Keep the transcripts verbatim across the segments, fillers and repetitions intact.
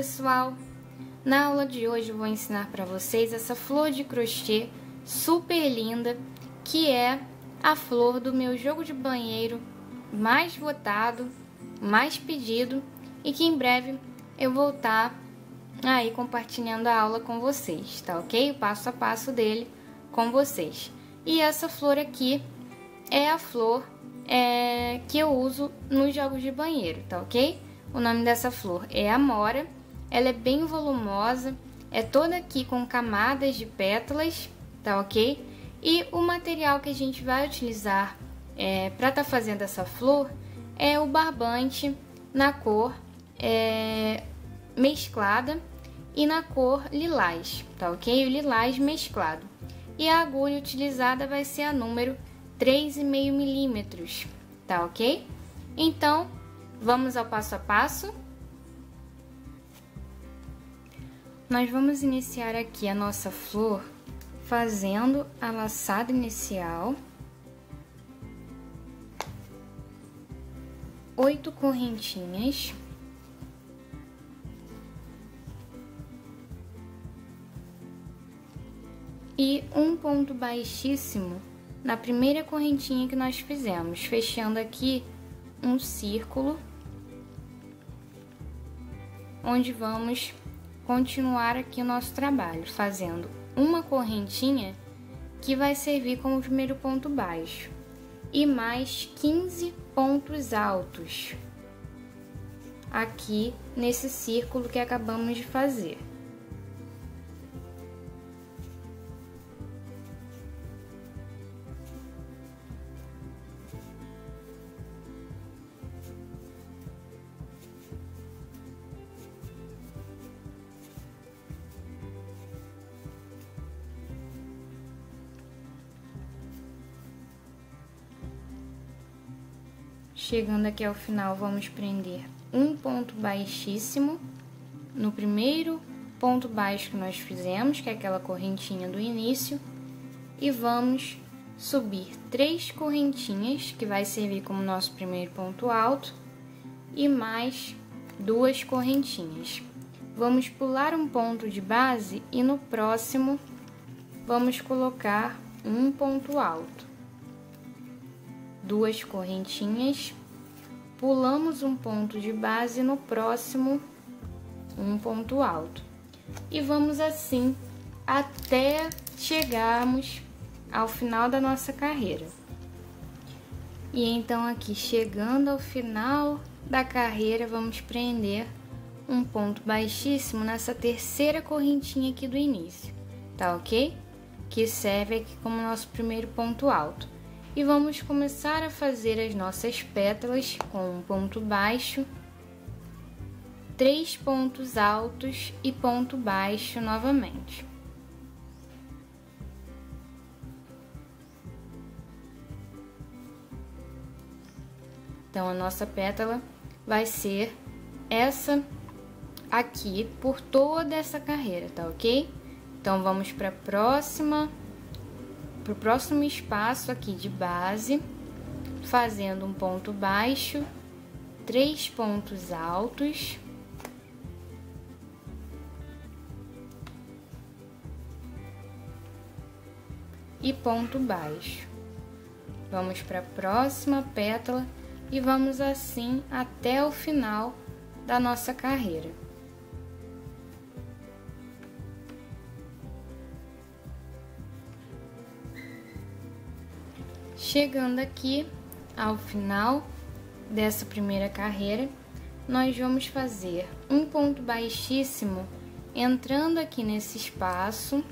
pessoal! Na aula de hoje eu vou ensinar para vocês essa flor de crochê super linda, que é a flor do meu jogo de banheiro mais votado, mais pedido, e que em breve eu vou estar aí compartilhando a aula com vocês, tá ok? O passo a passo dele com vocês. E essa flor aqui é a flor é, que eu uso nos jogos de banheiro, tá ok? O nome dessa flor é Amora, ela é bem volumosa, é toda aqui com camadas de pétalas, tá ok? E o material que a gente vai utilizar é, para estar tá fazendo essa flor é o barbante na cor é, mesclada e na cor lilás, tá ok? O lilás mesclado. E a agulha utilizada vai ser a número três vírgula cinco milímetros, tá ok? Então, vamos ao passo a passo. Nós vamos iniciar aqui a nossa flor fazendo a laçada inicial, oito correntinhas, e um ponto baixíssimo na primeira correntinha que nós fizemos, fechando aqui um círculo, onde vamos continuar aqui o nosso trabalho, fazendo uma correntinha que vai servir como primeiro ponto baixo e mais quinze pontos altos aqui nesse círculo que acabamos de fazer. Chegando aqui ao final, vamos prender um ponto baixíssimo no primeiro ponto baixo que nós fizemos, que é aquela correntinha do início, e vamos subir três correntinhas, que vai servir como nosso primeiro ponto alto, e mais duas correntinhas. Vamos pular um ponto de base e no próximo vamos colocar um ponto alto. Duas correntinhas, pulamos um ponto de base, no próximo um ponto alto, e vamos assim até chegarmos ao final da nossa carreira. E então aqui, chegando ao final da carreira, vamos prender um ponto baixíssimo nessa terceira correntinha aqui do início, tá ok? Que serve aqui como nosso primeiro ponto alto. E vamos começar a fazer as nossas pétalas com um ponto baixo, três pontos altos e ponto baixo novamente. Então, a nossa pétala vai ser essa aqui por toda essa carreira, tá ok? Então, vamos para a próxima. Para o próximo espaço aqui de base, fazendo um ponto baixo, três pontos altos, e ponto baixo. Vamos para a próxima pétala e vamos assim até o final da nossa carreira. Chegando aqui ao final dessa primeira carreira, nós vamos fazer um ponto baixíssimo entrando aqui nesse espaço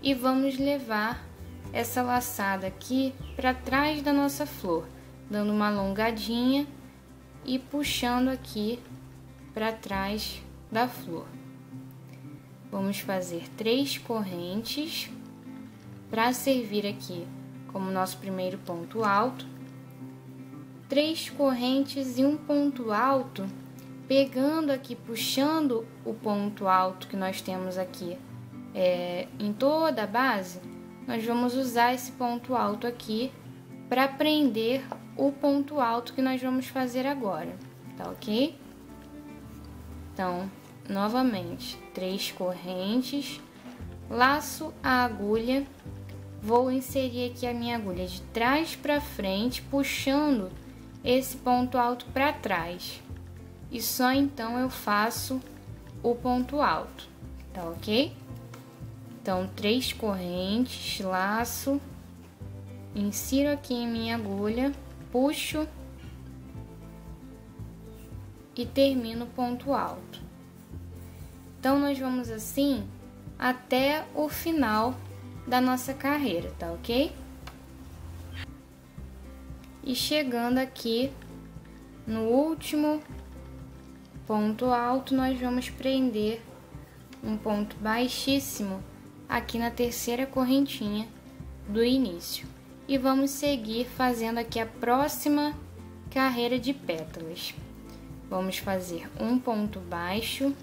e vamos levar essa laçada aqui para trás da nossa flor, dando uma alongadinha e puxando aqui para trás da flor. Vamos fazer três correntes para servir aqui como nosso primeiro ponto alto, três correntes e um ponto alto, pegando aqui, puxando o ponto alto que nós temos aqui é, em toda a base, nós vamos usar esse ponto alto aqui para prender o ponto alto que nós vamos fazer agora, tá ok? Então, novamente, três correntes, laço a agulha, vou inserir aqui a minha agulha de trás para frente, puxando esse ponto alto para trás. E só então eu faço o ponto alto, tá ok? Então, três correntes, laço, insiro aqui em minha agulha, puxo e termino o ponto alto. Então, nós vamos assim até o final da nossa carreira, tá ok? E chegando aqui no último ponto alto, nós vamos prender um ponto baixíssimo aqui na terceira correntinha do início e vamos seguir fazendo aqui a próxima carreira de pétalas. Vamos fazer um ponto baixo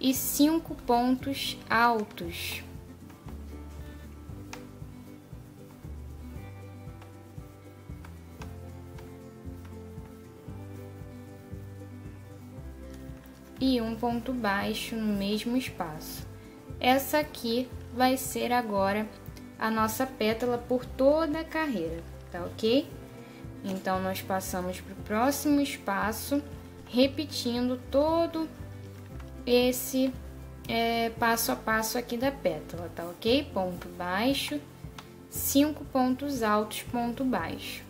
e cinco pontos altos. E um ponto baixo no mesmo espaço. Essa aqui vai ser agora a nossa pétala por toda a carreira, tá ok? Então, nós passamos para o próximo espaço, repetindo todo esse é, passo a passo aqui da pétala, tá ok? Ponto baixo, cinco pontos altos, ponto baixo.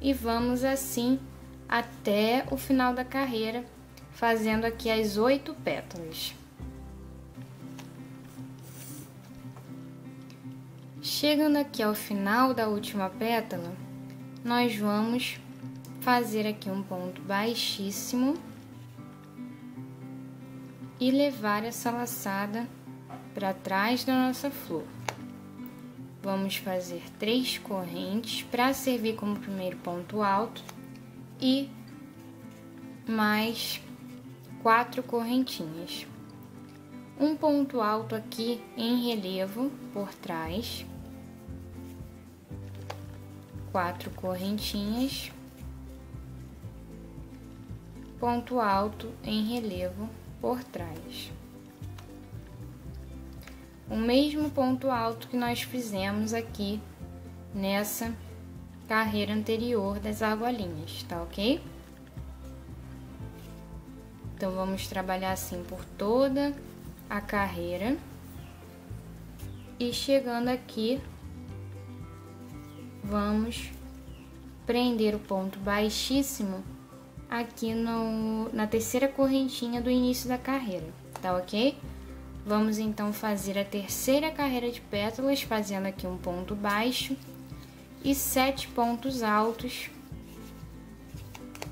E vamos assim até o final da carreira, fazendo aqui as oito pétalas. Chegando aqui ao final da última pétala, nós vamos fazer aqui um ponto baixíssimo e levar essa laçada para trás da nossa flor. Vamos fazer três correntes para servir como primeiro ponto alto e mais quatro correntinhas, um ponto alto aqui em relevo por trás, quatro correntinhas, ponto alto em relevo por trás, o mesmo ponto alto que nós fizemos aqui nessa carreira anterior das argolinhas, tá ok? Então, vamos trabalhar assim por toda a carreira. E chegando aqui, vamos prender o ponto baixíssimo aqui no, na terceira correntinha do início da carreira, tá ok? Vamos então fazer a terceira carreira de pétalas, fazendo aqui um ponto baixo e sete pontos altos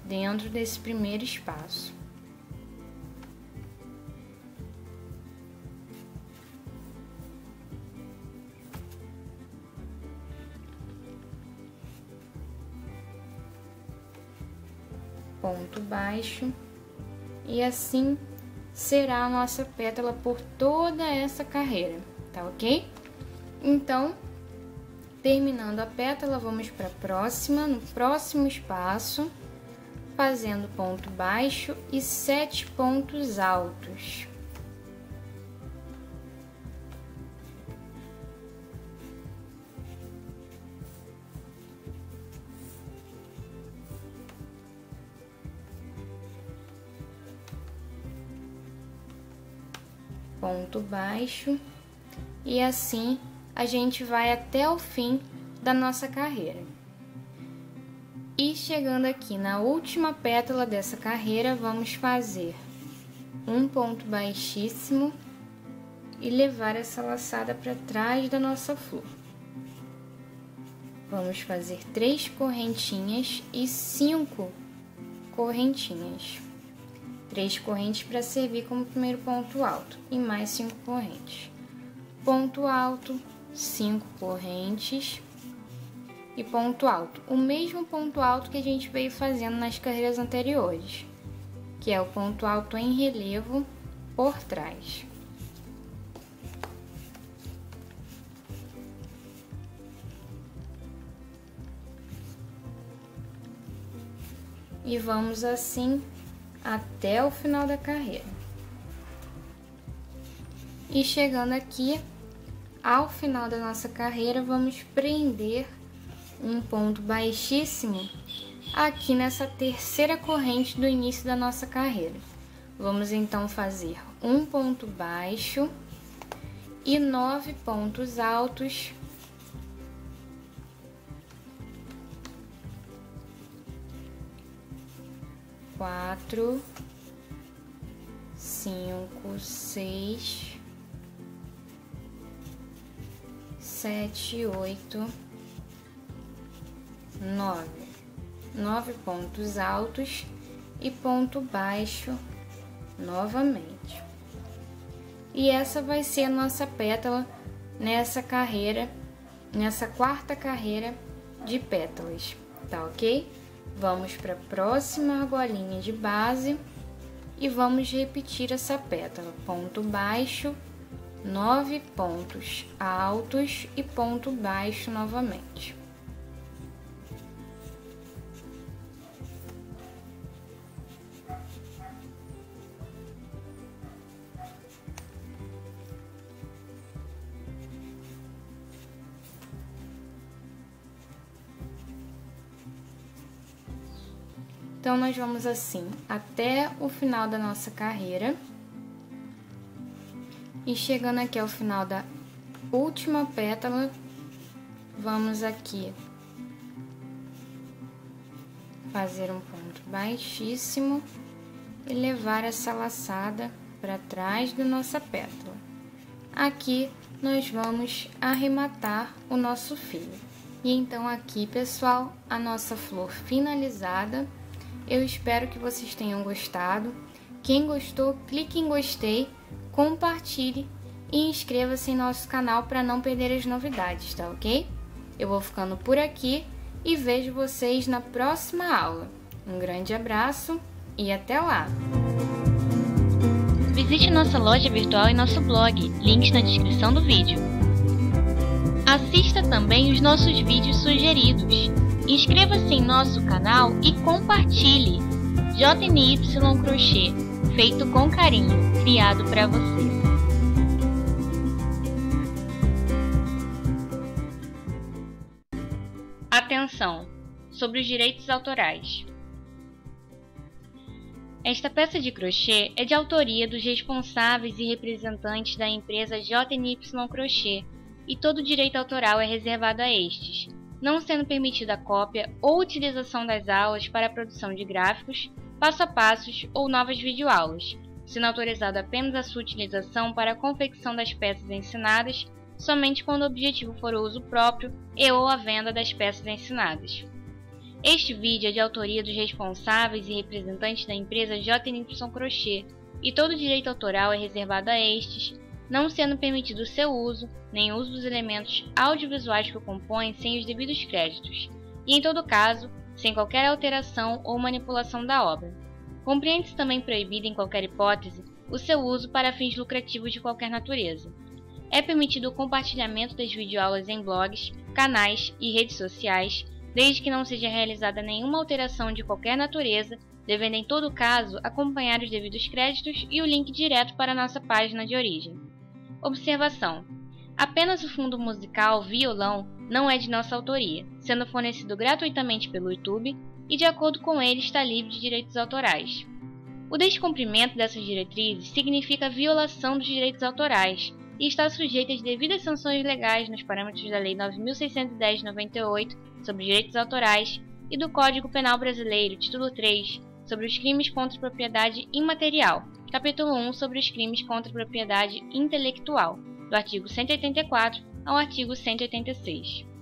dentro desse primeiro espaço. Ponto baixo, e assim será a nossa pétala por toda essa carreira, tá ok? Então, terminando a pétala, vamos para a próxima, no próximo espaço, fazendo ponto baixo e sete pontos altos. Ponto baixo, e assim a gente vai até o fim da nossa carreira. E chegando aqui na última pétala dessa carreira, vamos fazer um ponto baixíssimo e levar essa laçada para trás da nossa flor. Vamos fazer três correntinhas e cinco correntinhas. Três correntes para servir como primeiro ponto alto e mais cinco correntes. Ponto alto, cinco correntes e ponto alto, o mesmo ponto alto que a gente veio fazendo nas carreiras anteriores, que é o ponto alto em relevo por trás. e vamos assim até o final da carreira. E chegando aqui ao final da nossa carreira, vamos prender um ponto baixíssimo aqui nessa terceira corrente do início da nossa carreira. Vamos então fazer um ponto baixo e nove pontos altos quatro, cinco, seis, sete, oito, nove, nove pontos altos e ponto baixo novamente. E essa vai ser a nossa pétala nessa carreira, nessa quarta carreira de pétalas, tá ok? Vamos para a próxima argolinha de base e vamos repetir essa pétala: ponto baixo, nove pontos altos e ponto baixo novamente. Então, nós vamos assim até o final da nossa carreira. E chegando aqui ao final da última pétala, vamos aqui fazer um ponto baixíssimo e levar essa laçada para trás da nossa pétala. Aqui, nós vamos arrematar o nosso fio. E então aqui, pessoal, a nossa flor finalizada. Eu espero que vocês tenham gostado. Quem gostou, clique em gostei, compartilhe e inscreva-se em nosso canal para não perder as novidades, tá ok? Eu vou ficando por aqui e vejo vocês na próxima aula. Um grande abraço e até lá! Visite nossa loja virtual e nosso blog, links na descrição do vídeo. Assista também os nossos vídeos sugeridos. Inscreva-se em nosso canal e compartilhe. J N Y Crochê, feito com carinho, criado para você. Atenção! Sobre os direitos autorais. Esta peça de crochê é de autoria dos responsáveis e representantes da empresa J N Y Crochê e todo direito autoral é reservado a estes, não sendo permitida a cópia ou utilização das aulas para a produção de gráficos, passo a passos ou novas videoaulas, sendo autorizada apenas a sua utilização para a confecção das peças ensinadas, somente quando o objetivo for o uso próprio e ou a venda das peças ensinadas. Este vídeo é de autoria dos responsáveis e representantes da empresa J N Y Crochê, e todo direito autoral é reservado a estes, não sendo permitido o seu uso, nem o uso dos elementos audiovisuais que o compõem sem os devidos créditos, e em todo caso, sem qualquer alteração ou manipulação da obra. Compreende-se também proibido, em qualquer hipótese, o seu uso para fins lucrativos de qualquer natureza. É permitido o compartilhamento das videoaulas em blogs, canais e redes sociais, desde que não seja realizada nenhuma alteração de qualquer natureza, devendo em todo caso acompanhar os devidos créditos e o link direto para a nossa página de origem. Observação: apenas o fundo musical violão não é de nossa autoria, sendo fornecido gratuitamente pelo YouTube e, de acordo com ele, está livre de direitos autorais. O descumprimento dessas diretrizes significa violação dos direitos autorais e está sujeito às devidas sanções legais nos parâmetros da Lei nove mil seiscentos e dez de noventa e oito sobre direitos autorais e do Código Penal Brasileiro, Título três, sobre os crimes contra a propriedade imaterial, Capítulo um sobre os crimes contra a propriedade intelectual, do artigo cento e oitenta e quatro ao artigo cento e oitenta e seis.